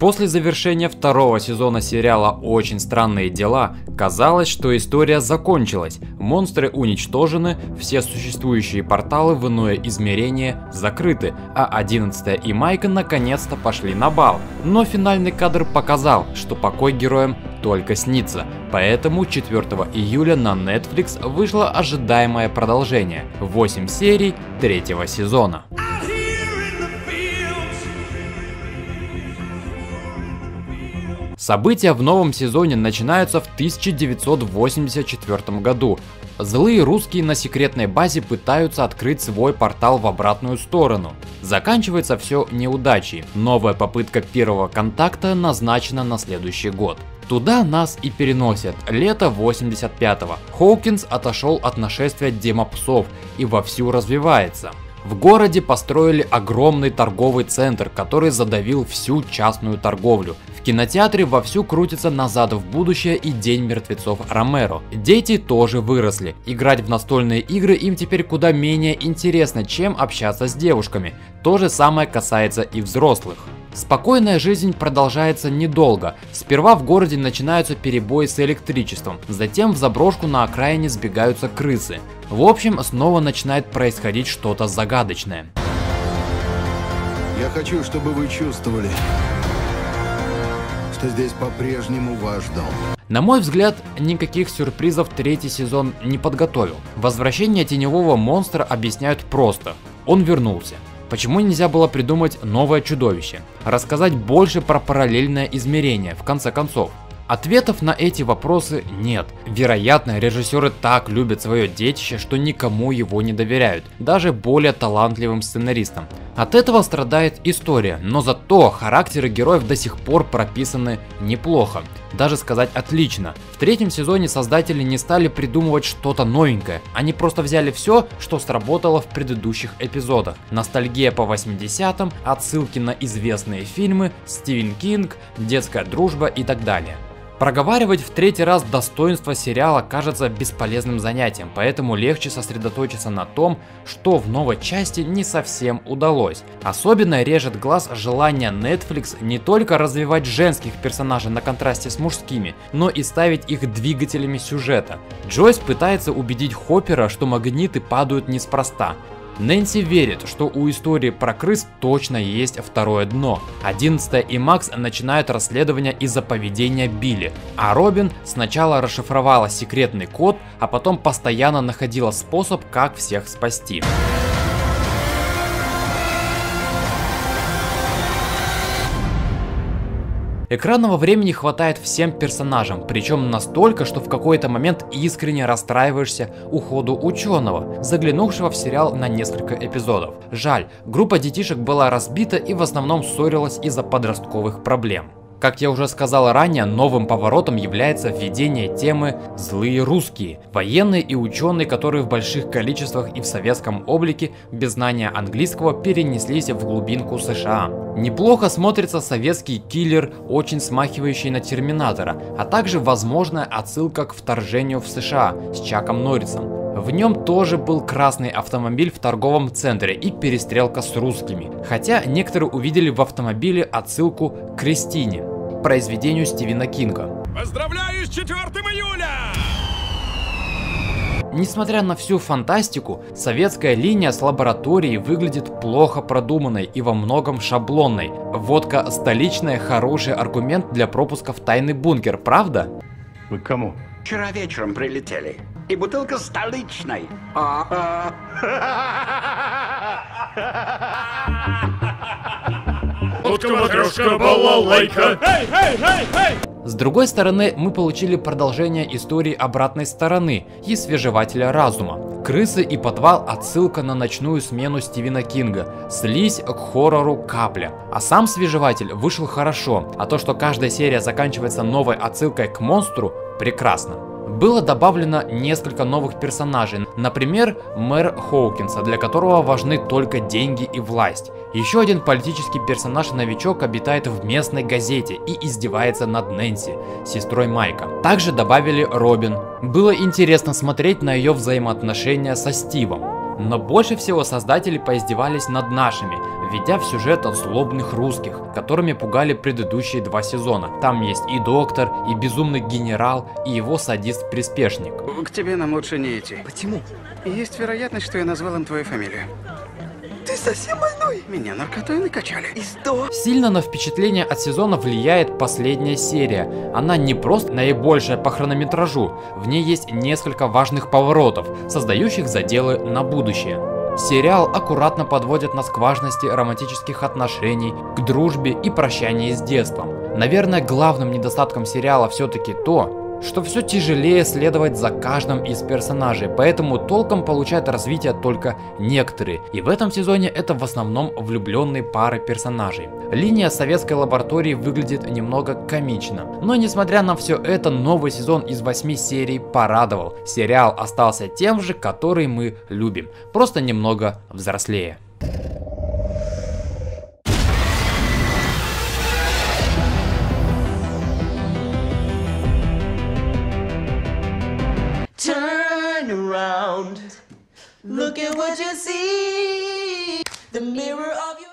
После завершения второго сезона сериала «Очень странные дела» казалось, что история закончилась, монстры уничтожены, все существующие порталы в иное измерение закрыты, а Одиннадцатая и Майк наконец-то пошли на бал. Но финальный кадр показал, что покой героям только снится, поэтому 4 июля на Netflix вышло ожидаемое продолжение – 8 серий третьего сезона. События в новом сезоне начинаются в 1984 году. Злые русские на секретной базе пытаются открыть свой портал в обратную сторону. Заканчивается все неудачей. Новая попытка первого контакта назначена на следующий год. Туда нас и переносят, лето 85-го. Хоукинс отошел от нашествия демопсов и вовсю развивается. В городе построили огромный торговый центр, который задавил всю частную торговлю. В кинотеатре вовсю крутится «Назад в будущее» и «День мертвецов Ромеро». Дети тоже выросли. Играть в настольные игры им теперь куда менее интересно, чем общаться с девушками. То же самое касается и взрослых. Спокойная жизнь продолжается недолго. Сперва в городе начинаются перебои с электричеством, затем в заброшку на окраине сбегаются крысы. В общем, снова начинает происходить что-то загадочное. Я хочу, чтобы вы чувствовали, что здесь по-прежнему ваш дом. На мой взгляд, никаких сюрпризов третий сезон не подготовил. Возвращение теневого монстра объясняют просто. Он вернулся. Почему нельзя было придумать новое чудовище? Рассказать больше про параллельное измерение, в конце концов? Ответов на эти вопросы нет. Вероятно, режиссеры так любят свое детище, что никому его не доверяют, даже более талантливым сценаристам. От этого страдает история, но зато характеры героев до сих пор прописаны неплохо, даже сказать отлично. В третьем сезоне создатели не стали придумывать что-то новенькое, они просто взяли все, что сработало в предыдущих эпизодах. Ностальгия по 80-м, отсылки на известные фильмы, Стивен Кинг, детская дружба и так далее. Проговаривать в третий раз достоинство сериала кажется бесполезным занятием, поэтому легче сосредоточиться на том, что в новой части не совсем удалось. Особенно режет глаз желание Netflix не только развивать женских персонажей на контрасте с мужскими, но и ставить их двигателями сюжета. Джойс пытается убедить Хоппера, что магниты падают неспроста. Нэнси верит, что у истории про крыс точно есть второе дно. Одиннадцатая и Макс начинают расследование из-за поведения Билли, а Робин сначала расшифровала секретный код, а потом постоянно находила способ, как всех спасти. Экранного времени хватает всем персонажам, причем настолько, что в какой-то момент искренне расстраиваешься уходу ученого, заглянувшего в сериал на несколько эпизодов. Жаль, группа детишек была разбита и в основном ссорилась из-за подростковых проблем. Как я уже сказал ранее, новым поворотом является введение темы «Злые русские». Военные и ученые, которые в больших количествах и в советском облике без знания английского перенеслись в глубинку США. Неплохо смотрится советский киллер, очень смахивающий на Терминатора, а также возможная отсылка к вторжению в США с Чаком Норрисом. В нем тоже был красный автомобиль в торговом центре и перестрелка с русскими, хотя некоторые увидели в автомобиле отсылку к Кристине, произведению Стивена Кинга. Поздравляю с 4 июля! Несмотря на всю фантастику, советская линия с лабораторией выглядит плохо продуманной и во многом шаблонной. Водка «Столичная» хороший аргумент для пропуска в тайный бункер, правда? Вы к кому? Вчера вечером прилетели. И бутылка столичной. Утка-матрешка, балалайка. С другой стороны, мы получили продолжение истории «Обратной стороны» и «Свежевателя разума». Крысы и подвал – отсылка на ночную смену Стивена Кинга, слизь к хоррору «Капля». А сам «Свежеватель» вышел хорошо, а то, что каждая серия заканчивается новой отсылкой к монстру – прекрасно. Было добавлено несколько новых персонажей, например, мэр Хоукинса, для которого важны только деньги и власть. Еще один политический персонаж-новичок обитает в местной газете и издевается над Нэнси, сестрой Майка. Также добавили Робин. Было интересно смотреть на ее взаимоотношения со Стивом. Но больше всего создатели поиздевались над нашими, введя в сюжет от злобных русских, которыми пугали предыдущие два сезона. Там есть и доктор, и безумный генерал, и его садист-приспешник. К тебе нам лучше не идти. Почему? Есть вероятность, что я назвал им твою фамилию. Ты совсем больной? Меня наркотой накачали. И что? Сильно на впечатление от сезона влияет последняя серия. Она не просто наибольшая по хронометражу, в ней есть несколько важных поворотов, создающих заделы на будущее. Сериал аккуратно подводит нас к важности романтических отношений, к дружбе и прощанию с детством. Наверное, главным недостатком сериала все-таки то, что все тяжелее следовать за каждым из персонажей, поэтому толком получают развитие только некоторые. И в этом сезоне это в основном влюбленные пары персонажей. Линия советской лаборатории выглядит немного комично. Но несмотря на все это, новый сезон из 8 серий порадовал. Сериал остался тем же, который мы любим. Просто немного взрослее. Turn around. Look at what you see. The mirror of your...